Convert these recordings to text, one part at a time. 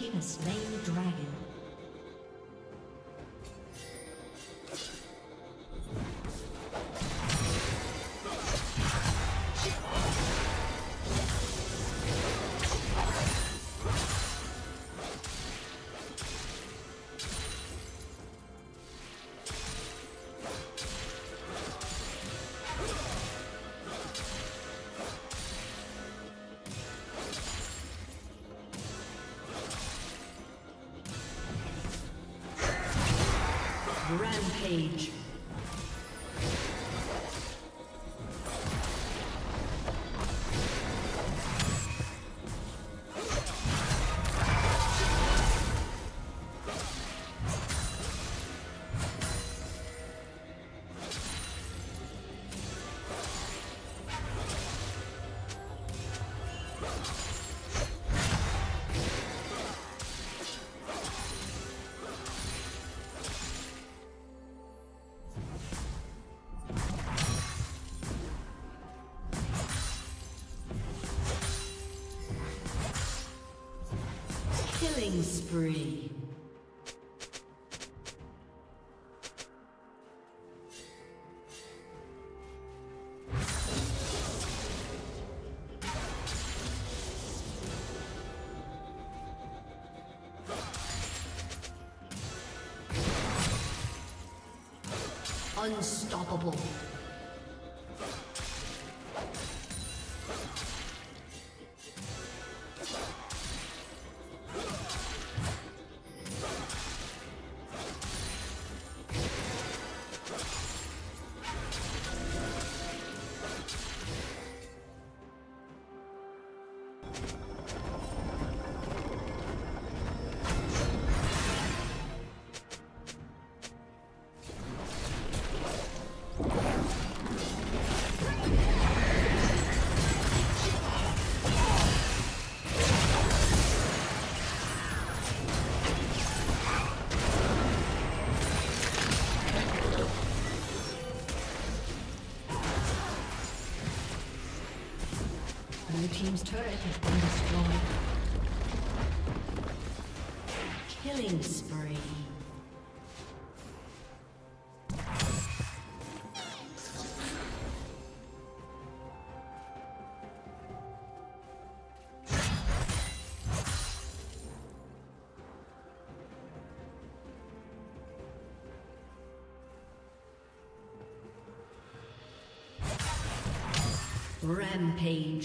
team has slain the dragon. Rampage. Killing spree. Unstoppable. Team's turret has been destroyed. Killing spree. Rampage.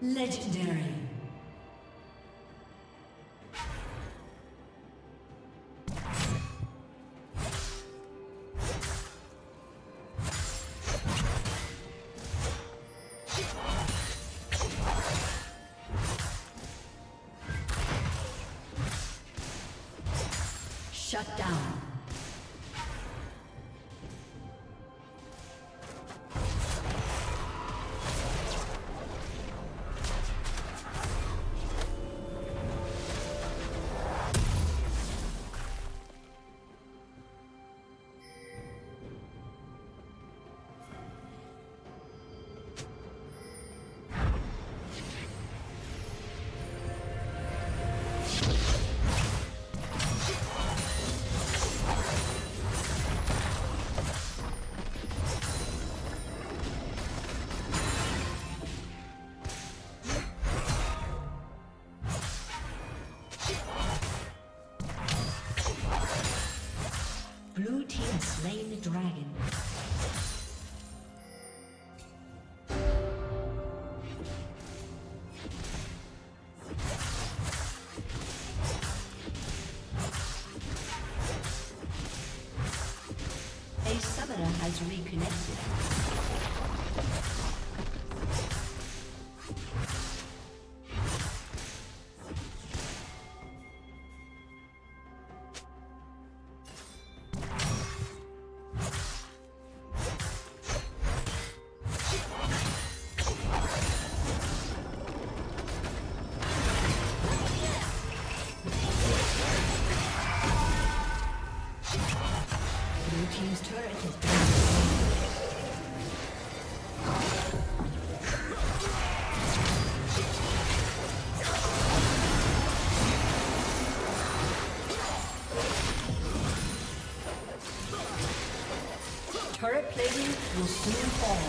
Legendary. Shut down. has slain the dragon. A summoner has reconnected. Turret plating will soon fall.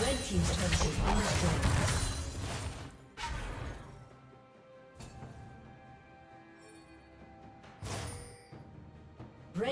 Red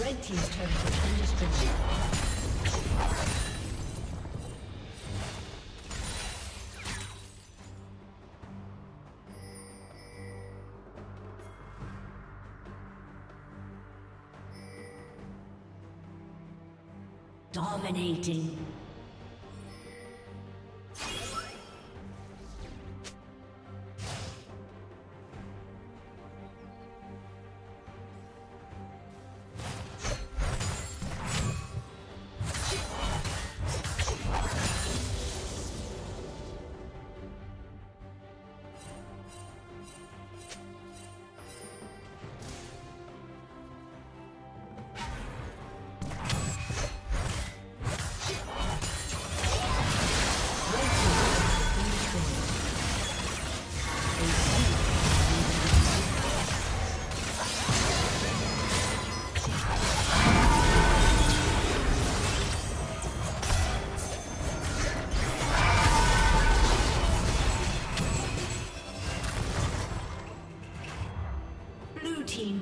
Red team's turret has been destroyed. Dominating.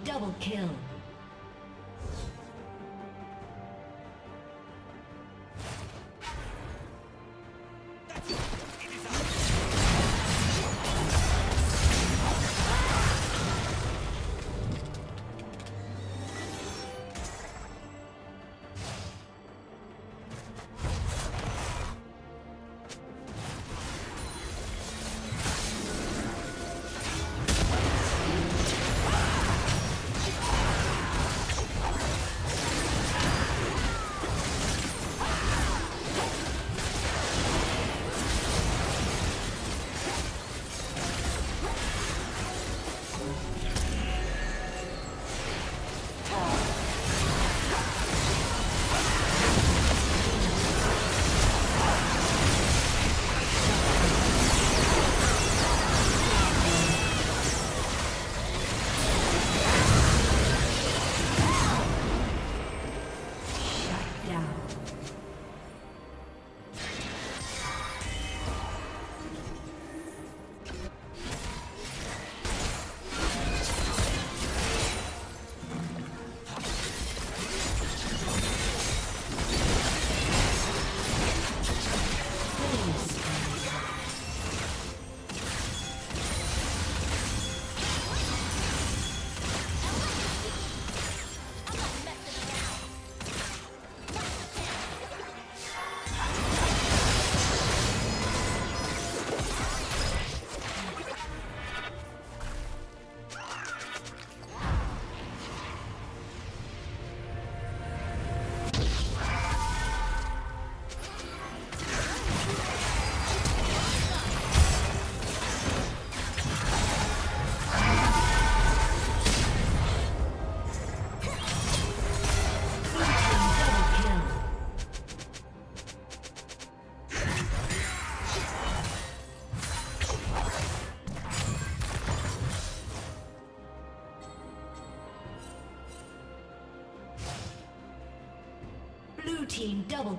Double kill. Team double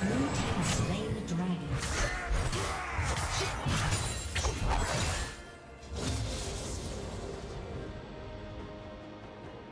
Blue team slain the dragon.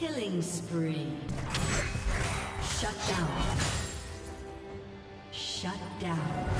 Killing spree. Shut down. Shut down.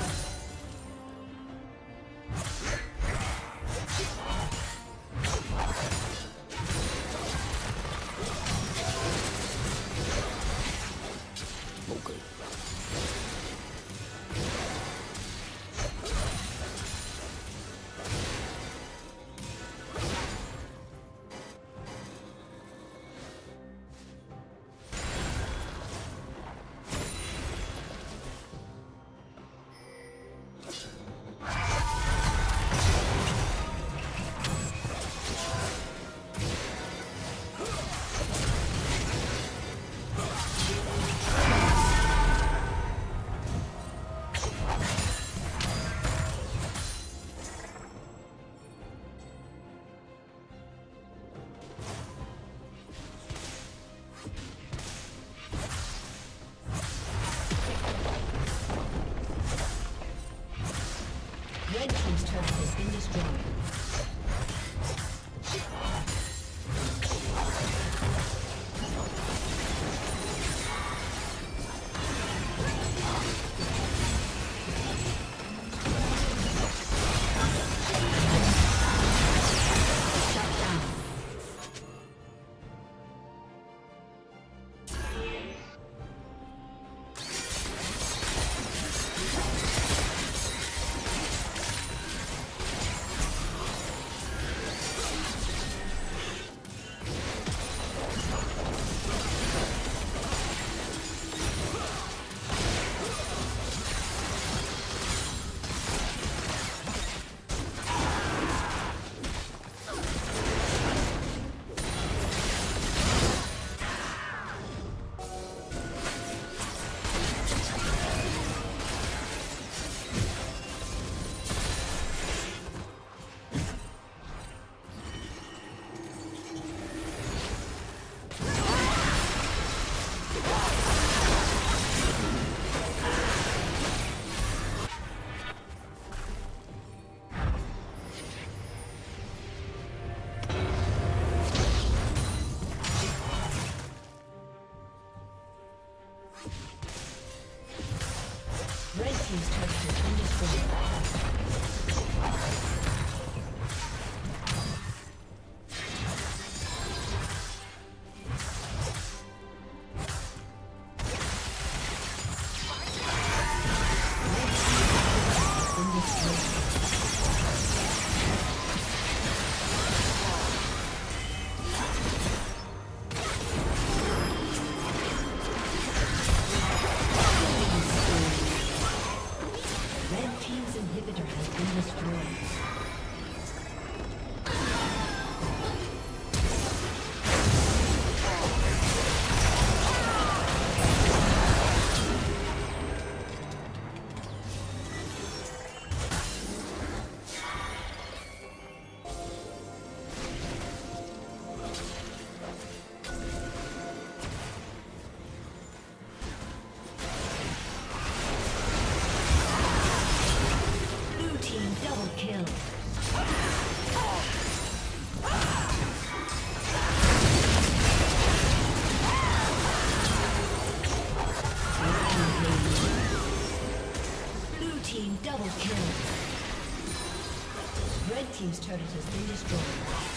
Team's turret has been destroyed.